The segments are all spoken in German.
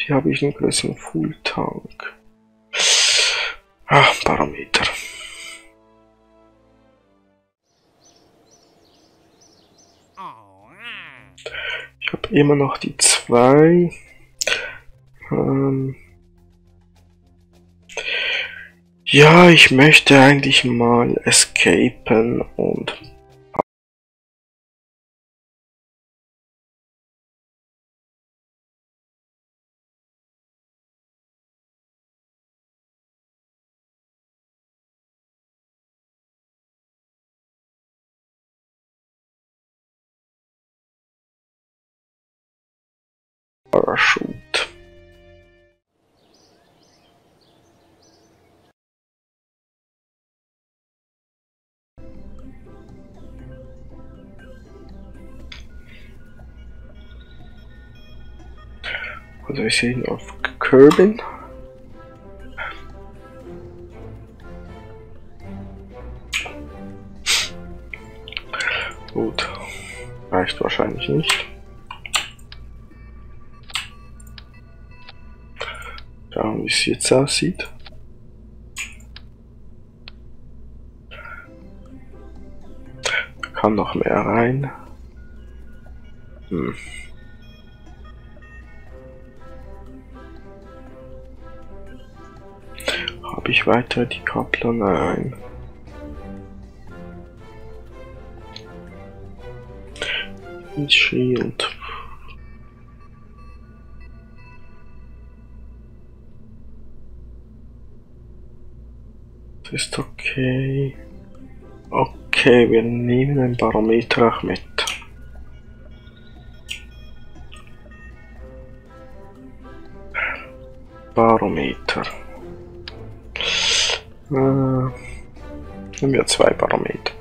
Hier habe ich einen größeren Full-Tank. Ach, Parameter. Ich habe immer noch die 2. Ja, ich möchte eigentlich mal escapen und... Parachute. Also wir sehen auf Kerbin. Gut, reicht wahrscheinlich nicht. Schauen, wie es jetzt aussieht. Da kann noch mehr rein. Hm. Habe ich weiter die Koppler? Nein. Ins Shield. Das ist okay. Okay, wir nehmen ein Barometer auch mit. Barometer. Nehmen wir 2 Barometer mit.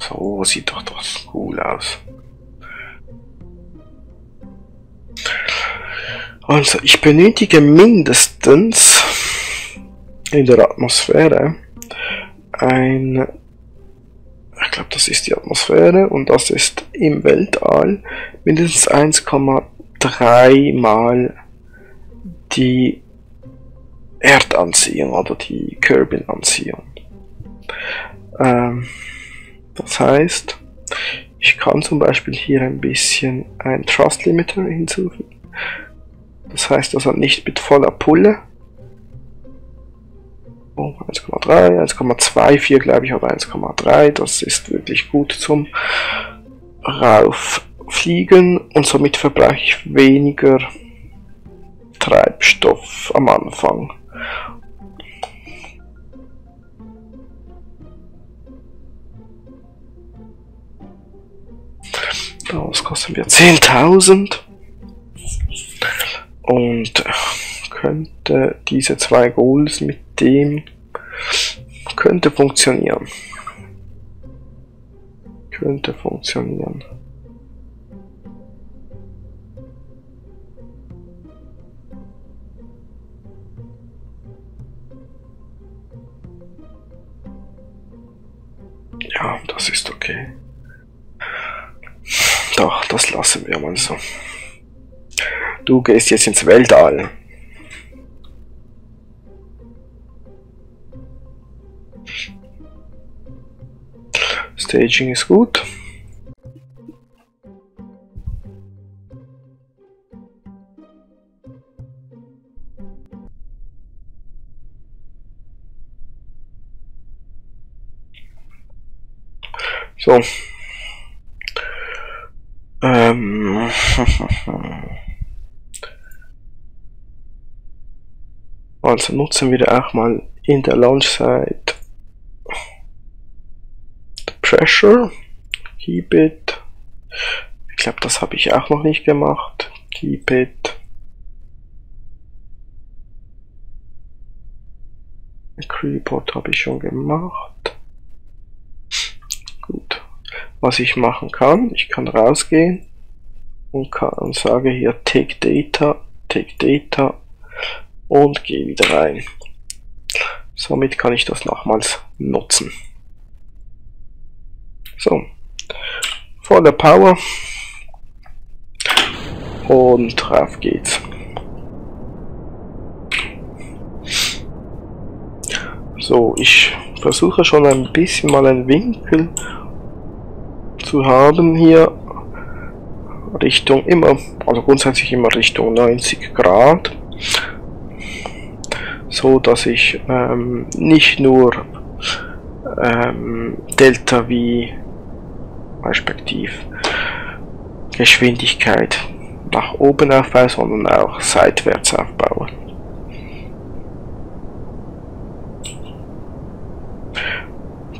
So sieht doch das cool aus. Also, ich benötige mindestens in der Atmosphäre ein, ich glaube das ist die Atmosphäre und das ist im Weltall, mindestens 1,3 mal die Erdanziehung oder die Kerbin-Anziehung. Das heißt, ich kann zum Beispiel hier ein bisschen ein Trust Limiter hinzufügen. Das heißt, dass er nicht mit voller Pulle, oh, 1,3, 1,24 glaube ich, oder 1,3, das ist wirklich gut zum Rauffliegen und somit verbrauche ich weniger Treibstoff am Anfang. Das kosten wir 10.000. Und könnte diese 2 Goals mit dem könnte funktionieren. Könnte funktionieren. Ja, das ist okay. Doch, das lassen wir mal so. Du gehst jetzt ins Weltall. Staging ist gut. So. Also nutzen wir auch mal in der Launchzeit the Pressure, Keep It, ich glaube das habe ich auch noch nicht gemacht, Keep It, Creeport habe ich schon gemacht, gut, was ich machen kann, ich kann rausgehen und sage hier take data und gehe wieder rein. Somit kann ich das nochmals nutzen. So, volle Power und drauf geht's. So, ich versuche schon ein bisschen mal einen Winkel zu haben hier Richtung immer, also grundsätzlich immer Richtung 90 Grad, so dass ich nicht nur Delta V respektiv Geschwindigkeit nach oben aufbaue, sondern auch seitwärts aufbaue.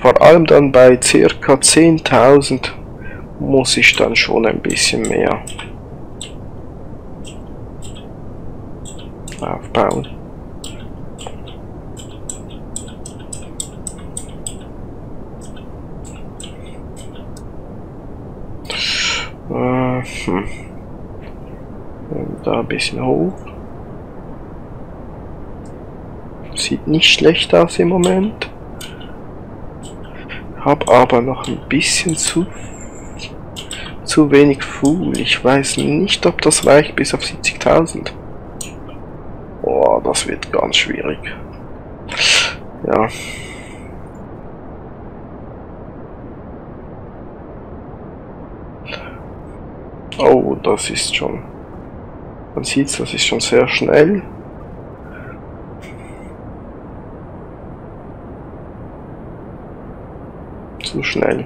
Vor allem dann bei ca. 10.000 muss ich dann schon ein bisschen mehr aufbauen. Da ein bisschen hoch. Sieht nicht schlecht aus im Moment. Habe aber noch ein bisschen zu wenig Fuel. Ich weiß nicht, ob das reicht bis auf 70.000. Boah, das wird ganz schwierig. Ja. Oh, das ist schon. Man sieht, das ist schon sehr schnell. Zu schnell.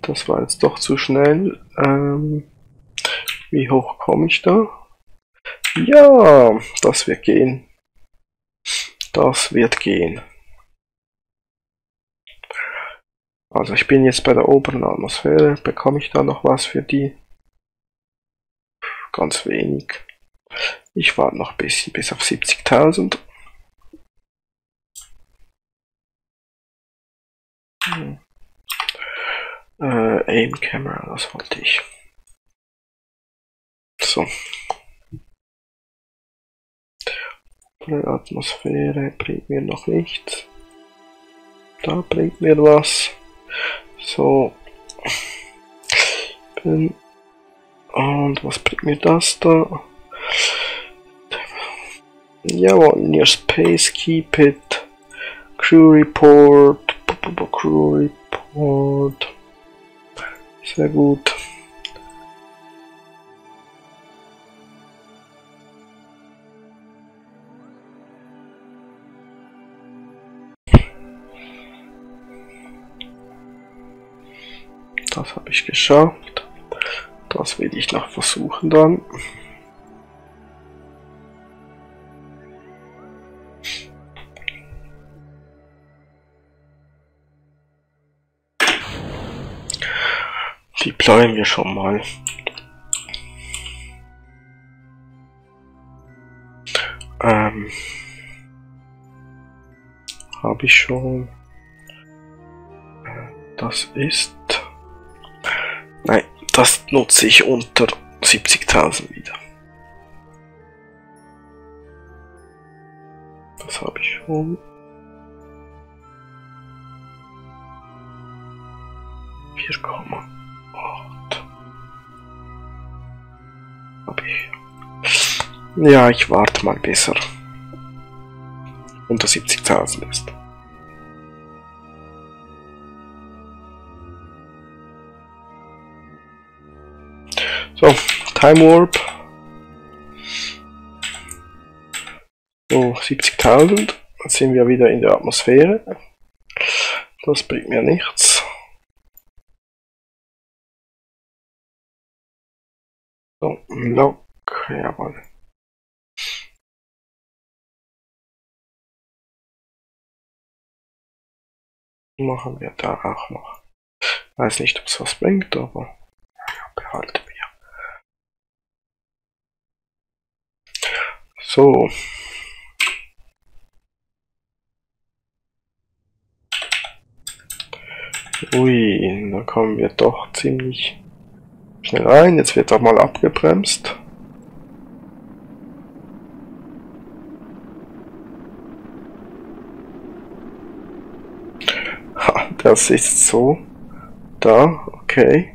Das war jetzt doch zu schnell. Wie hoch komme ich da? Ja, das wird gehen. Das wird gehen. Also ich bin jetzt bei der oberen Atmosphäre. Bekomme ich da noch was für die? Ganz wenig. Ich warte noch ein bisschen bis auf 70.000. Aim Camera, das wollte ich. So. Atmosphäre bringt mir noch nichts. Da bringt mir was. So. Und was bringt mir das da? Jawohl, near space, keep it. Crew report. Crew report. Sehr gut. Das habe ich geschafft. Das will ich noch versuchen dann. Die planen wir schon mal. Habe ich schon. Das ist. Nein. Das nutze ich unter 70.000 wieder. Das habe ich schon. Habe ich. Ja, ich warte mal, besser unter 70.000 ist. So, Time Warp. So, 70.000. Jetzt sind wir wieder in der Atmosphäre. Das bringt mir nichts. So, Lock, jawohl. Machen wir da auch noch. Weiß nicht, ob es was bringt, aber ja, behalten. So. Ui, da kommen wir doch ziemlich Schnell rein, jetzt wird er mal abgebremst. Ha, das ist so. Da, okay.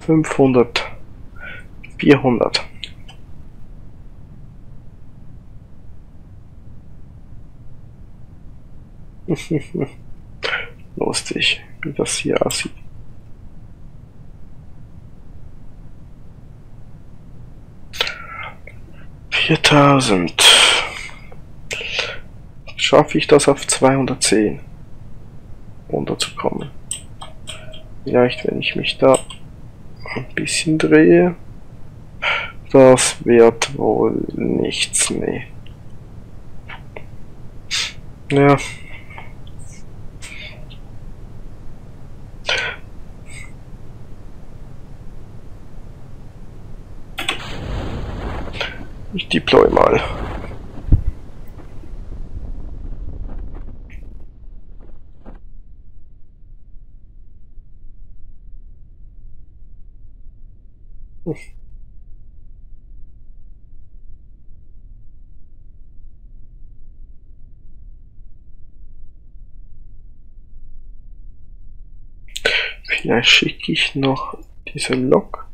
Fünfhundert, 400. Lustig, wie das hier aussieht. Viertausend. Schaffe ich das auf 210 runterzukommen? Vielleicht, wenn ich mich da ein bisschen drehe. Das wird wohl nichts, nee. Ja. Ich deploy mal. Vielleicht schicke ich noch diese Lok.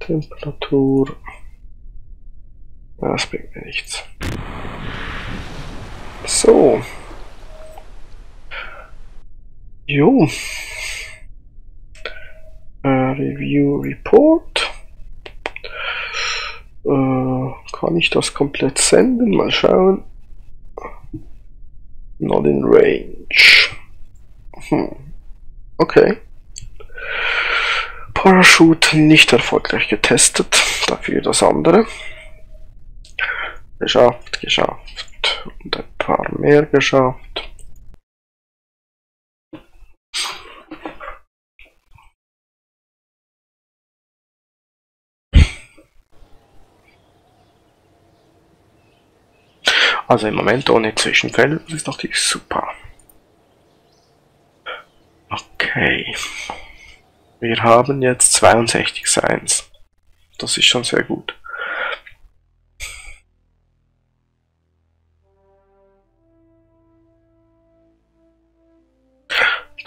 Temperatur. Das bringt mir nichts. So. Jo. Review Report. Kann ich das komplett senden? Mal schauen. Not in range. Okay. Parachute nicht erfolgreich getestet. Dafür das andere. Geschafft, geschafft und ein paar mehr geschafft. Also im Moment ohne Zwischenfälle, das ist doch super. Okay. Wir haben jetzt 62 Science. Das ist schon sehr gut.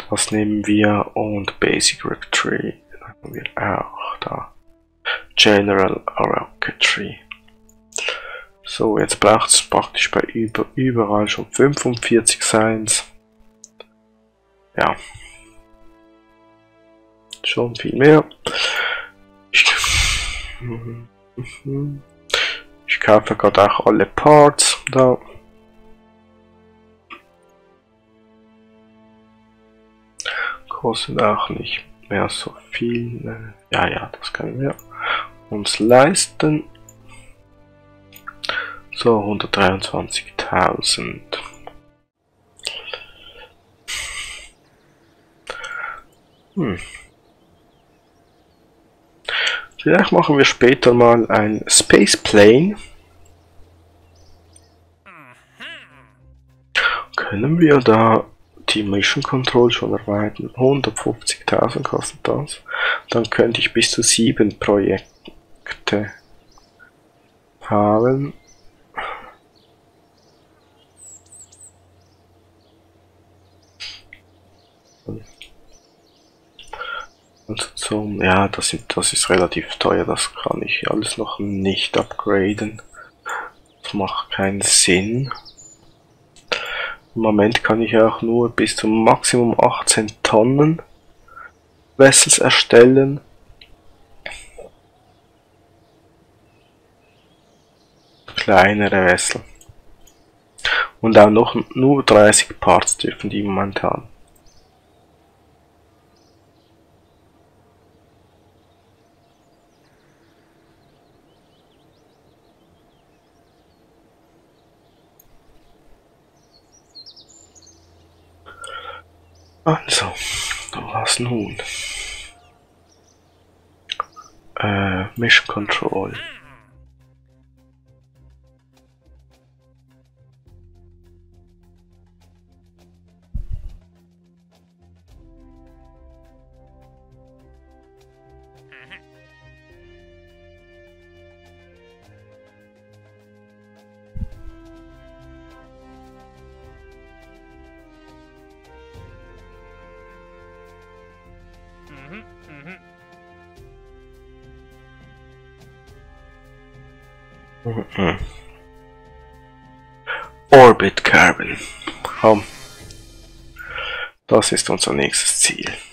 Was nehmen wir? Und Basic Rocketry haben wir auch da. General Rocketry. So, jetzt braucht es praktisch bei überall schon 45 Science. Ja. Schon viel mehr. Ich kaufe gerade auch alle Parts da. Kostet auch nicht mehr so viel. Ja, ja, das können wir uns leisten. So, 123.000. Vielleicht machen wir später mal ein Space Plane. Können wir da die Mission Control schon erweitern? 150.000 kostet das. Dann könnte ich bis zu 7 Projekte haben. Und zum, ja, das ist relativ teuer, das kann ich alles noch nicht upgraden. Das macht keinen Sinn. Im Moment kann ich auch nur bis zum Maximum 18 Tonnen Vessels erstellen. Kleinere Vessel. Und auch noch nur 30 Parts dürfen die momentan. Also, was nun? Mission Control. Orbit Kerbin. Komm. Das ist unser nächstes Ziel.